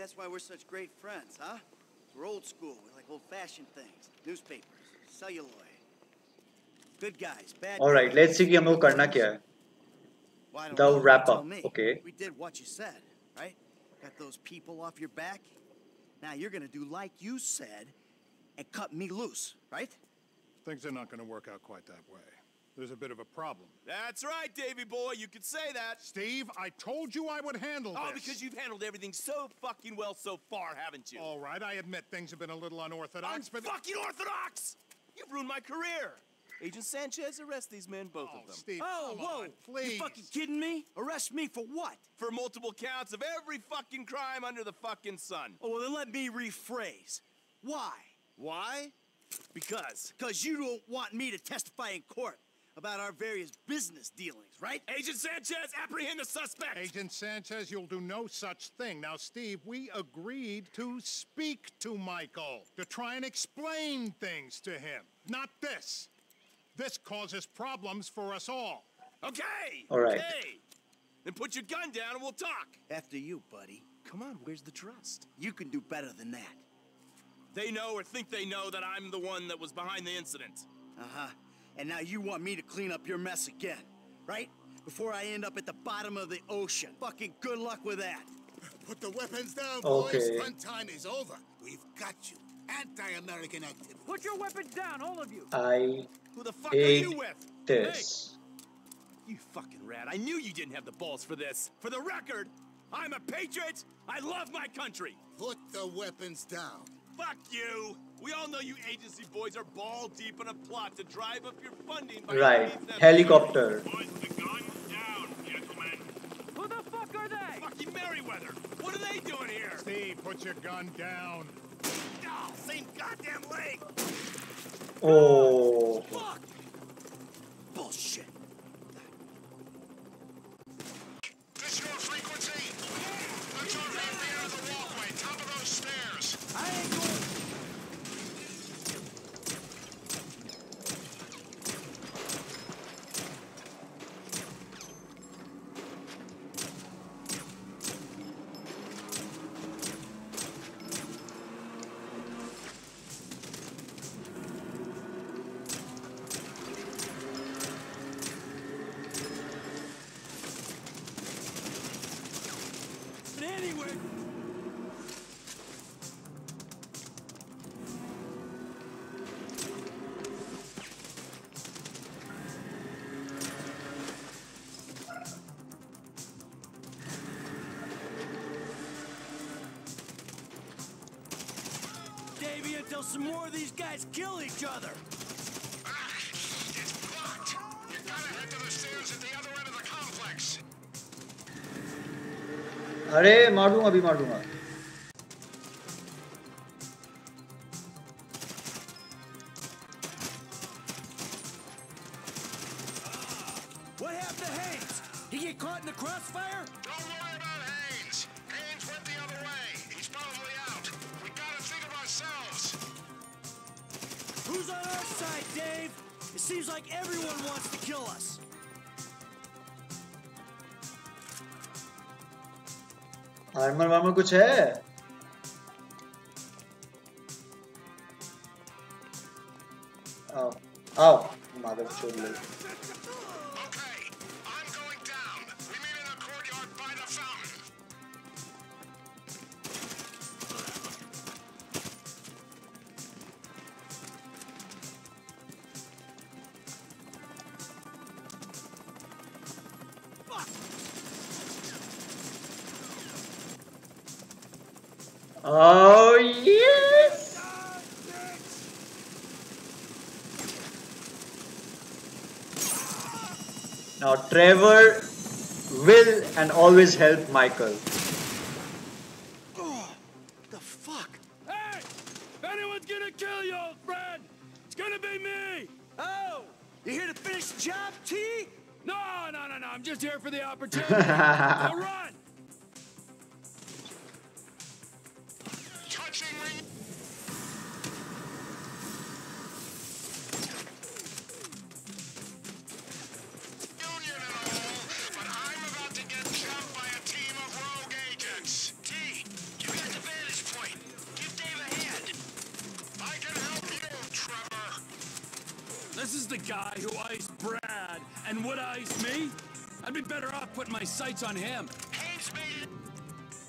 that's why we're such great friends, huh? We're old school. We like old-fashioned things. Newspapers, celluloid. Good guys, bad. All right, let's see what we have to do. The wrap up. Okay. We did what you said, right? Got those people off your back. Now you're gonna do like you said, and cut me loose, right? Things are not gonna work out quite that way. There's a bit of a problem. That's right, Davey boy. You could say that. Steve, I told you I would handle this. Oh, because you've handled everything so fucking well so far, haven't you? All right, I admit things have been a little unorthodox, but fucking orthodox! You've ruined my career. Agent Sanchez, arrest these men, both of them. Steve, oh, whoa! On, please. You fucking kidding me? Arrest me for what? For multiple counts of every fucking crime under the fucking sun. Oh, well, then let me rephrase. Why? Why? Because. Because you don't want me to testify in court about our various business dealings, right? Agent Sanchez, apprehend the suspect! Agent Sanchez, you'll do no such thing. Now, Steve, we agreed to speak to Michael, to try and explain things to him, not this. This causes problems for us all. Okay! All right. Okay. Then put your gun down and we'll talk. After you, buddy. Come on, where's the trust? You can do better than that. They know or think they know that I'm the one that was behind the incident. Uh-huh. And now you want me to clean up your mess again, right? Before I end up at the bottom of the ocean. Fucking good luck with that. Put the weapons down, boys. Fun time is over. We've got you. Anti-American activity. Put your weapons down, all of you. Who the fuck are you with? This. Hey, you fucking rat. I knew you didn't have the balls for this. For the record, I'm a patriot. I love my country. Put the weapons down. Fuck you. We all know you agency boys are ball deep in a plot to drive up your funding by helicopter. Boys, the gun down, gentlemen. Who the fuck are they? Fucking Merryweather. What are they doing here? Steve, put your gun down. Oh, same goddamn way. Oh. Fuck. Bullshit. This your frequency? Put your family out of the walkway, top of those stairs. I ain't until some more of these guys kill each other. Ah, it's blocked. You gotta head to the stairs at the other end of the complex. अरे मारूंगा भी मारूंगा. What happened to Hanks? He get caught in the crossfire? Don't worry about Hanks. Hanks went the other way. He's probably out. We gotta think of ourselves. Who's on our side, Dave? It seems like everyone wants to kill us. Armour warmer कुछ है? आओ, आओ, मादर छोड़ ले. Oh, yes! Now, Trevor will and always help Michael. Oh, the fuck? Hey! If anyone's gonna kill you, old friend, it's gonna be me! Oh! You here to finish the job, T? No. I'm just here for the opportunity. Now run! Union and all, but I'm about to get jumped by a team of rogue agents. T, you get the guy who iced Brad and would ice me? I'd be better off putting my sights on him. Hanks made it.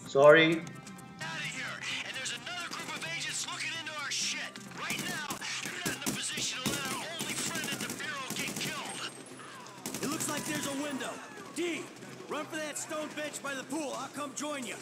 Sorry. Out of here. And there's another group of agents looking into our shit. Right now, you're not in a position to let our only friend at the Bureau get killed. It looks like there's a window. D, run for that stone bench by the pool. I'll come join you.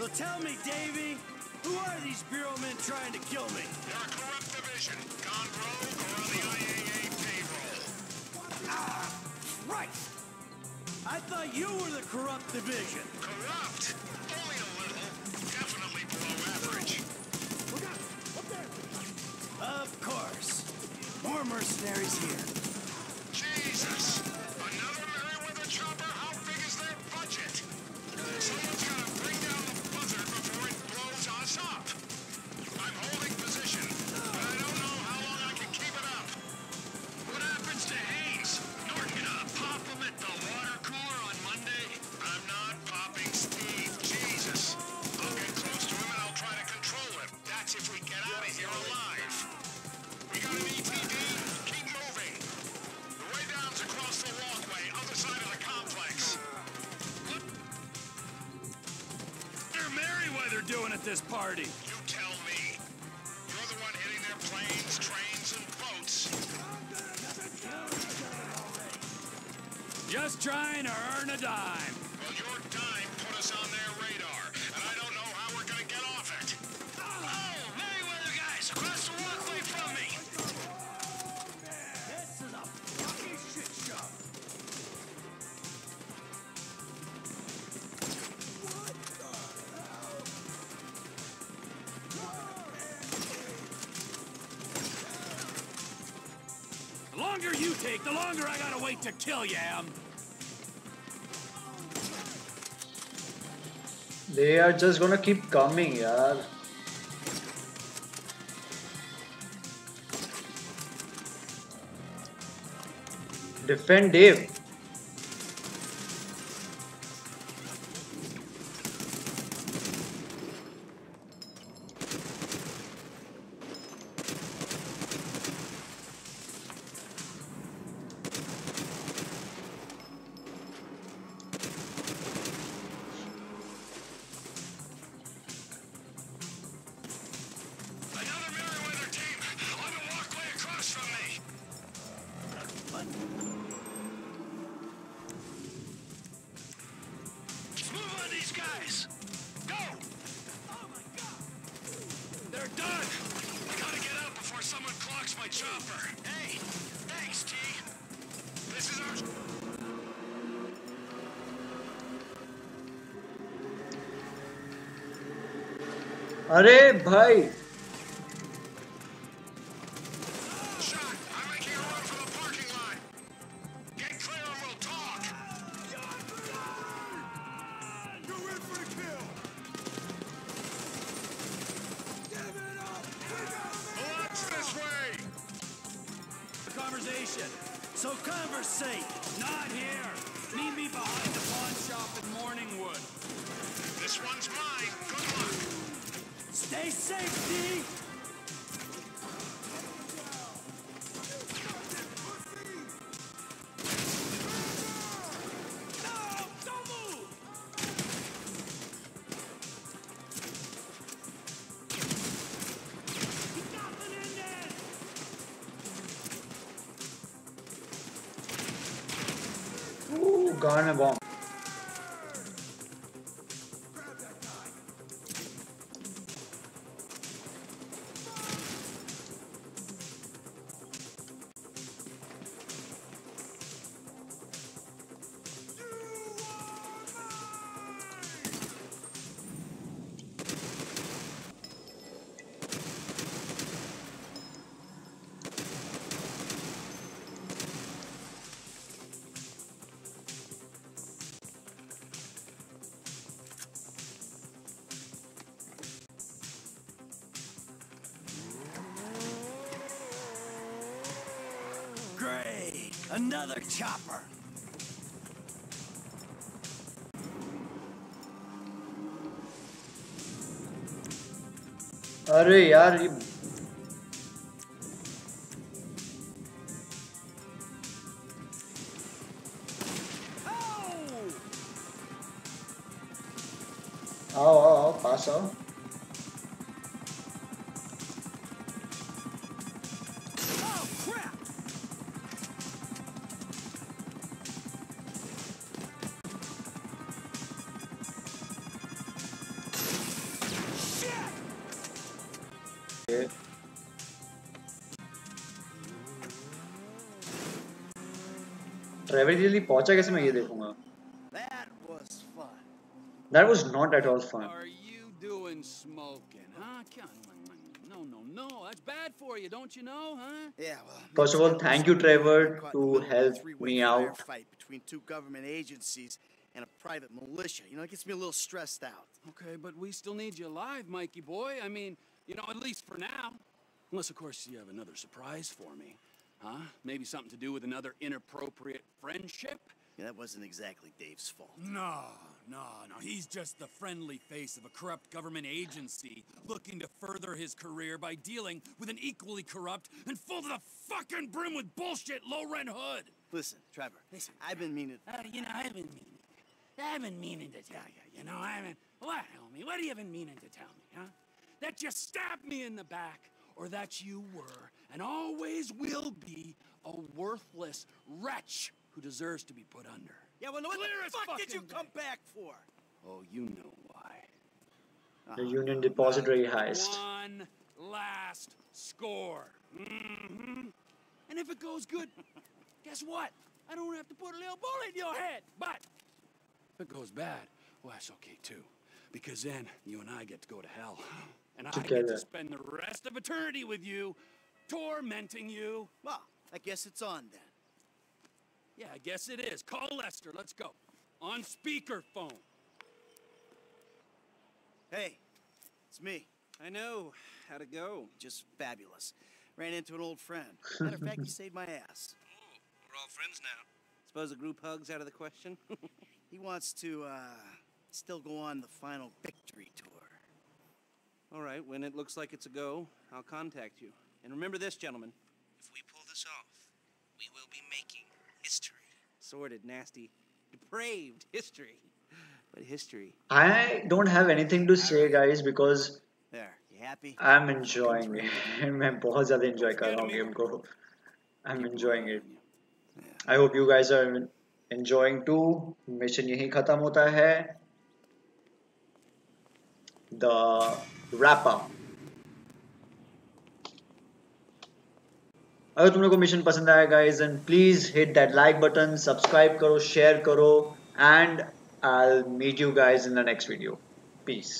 So tell me, Davey, who are these Bureau men trying to kill me? They're a corrupt division, gone rogue, or on the IAA payroll. Ah, right! I thought you were the corrupt division. Corrupt? Only a little. Definitely below average. Look out! Up there! Of course. More mercenaries here. Jesus! Another Merryweather chopper? How big is their budget? Someone's got to bring down the buzzard before it blows us up. I'm holding position, but I don't know how long I can keep it up. What happens to Hayes? Norton gonna pop him at the water cooler on Monday? I'm not popping Steve, Jesus. I'll get close to him and I'll try to control him. That's if we get out of here alive. We got an ETD? Keep moving. The way down's across the walkway, other side of the complex. Merryweather doing at this party? You tell me. You're the one hitting their planes, trains, and boats. Just trying to earn a dime. Well, your dime put us on their radar, and I don't know how we're gonna get off it. Oh, Merryweather guys, across the walkway from me. This is a fucking shit show. The longer you take, the longer I gotta wait to kill you, Em. They are just gonna keep coming, yaar. Defend Dave. अरे भाई garner bomb. Another chopper. अरे यार ये आओ आओ आओ पास आओ Trevor जल्दी पहुंचा कैसे मैं ये देखूंगा That was not at all fun. Are you doing smoking? Huh? No, no, no. That's bad for you, don't you know, huh? Yeah, well. First of all, thank you, Trevor, to help me out. Fight between two government agencies and a private militia. You know, it gets me a little stressed out. Okay, but we still need you alive, Mikey boy. I mean, you know, at least for now. Unless, of course, you have another surprise for me, huh? Maybe something to do with another inappropriate friendship. Yeah, that wasn't exactly Dave's fault. No, no, no. He's just the friendly face of a corrupt government agency looking to further his career by dealing with an equally corrupt and full to the fucking brim with bullshit low-rent hood. Listen, Trevor, I've been meaning to... I've been meaning to tell you, you know, What, homie? What have you been meaning to tell me, huh? That you stabbed me in the back, or that you were, and always will be, a worthless wretch. Who deserves to be put under. Yeah, well, what the fuck did you come back for? Oh, you know why. The Union Depository heist. One last score. Mm-hmm. And if it goes good, guess what? I don't have to put a little bullet in your head. But if it goes bad, well, that's okay, too. Because then you and I get to go to hell. And I get to spend the rest of eternity with you, tormenting you. Well, I guess it's on then. Yeah, I guess it is. Call Lester. Let's go. On speakerphone. Hey, it's me. I know. How'd it go? Just fabulous. Ran into an old friend. Matter of fact, he saved my ass. Oh, we're all friends now. Suppose a group hug's out of the question? He wants to, still go on the final victory tour. All right, when it looks like it's a go, I'll contact you. And remember this, gentlemen. If we pull this off, we will be making... history. Sordid, nasty, depraved history. But history. I don't have anything to say, guys, because there. You happy? I'm enjoying it. I'm enjoying it. I hope you guys are enjoying too. Mission yahi khatam hota hai. The wrap up. अगर तुम लोगों को mission पसंद आया guys and please hit that like button subscribe करो share करो and I will meet you guys in the next video piece